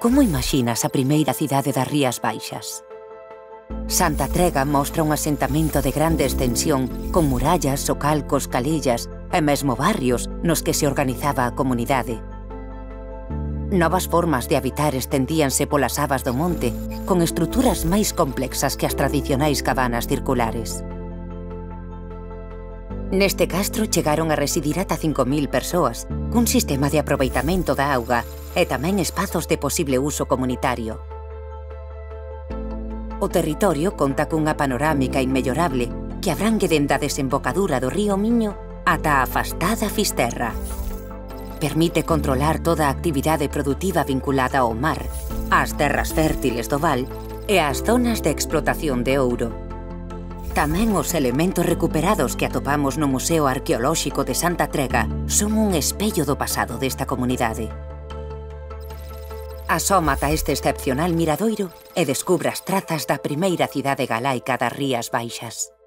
Como imaxinas a primeira cidade das Rías Baixas? Santa Trega mostra un asentamento de grande extensión, con murallas, socalcos, calellas e mesmo barrios nos que se organizaba a comunidade. Novas formas de habitar estendíanse polas abas do monte, con estruturas máis complexas que as tradicionais cabanas circulares. Neste castro chegaron a residir ata 5.000 persoas, cun sistema de aproveitamento da auga e tamén espazos de posible uso comunitario. O territorio conta cunha panorámica inmellorable que abrangue dende a desembocadura do río Miño ata a afastada Fisterra. Permite controlar toda a actividade produtiva vinculada ao mar, ás terras fértiles do Val e ás zonas de explotación de ouro. Tamén os elementos recuperados que atopamos no Museo Arqueolóxico de Santa Trega son un espello do pasado desta comunidade. Asómate a este excepcional miradoiro e descubre as trazas da primeira cidade galaica das Rías Baixas.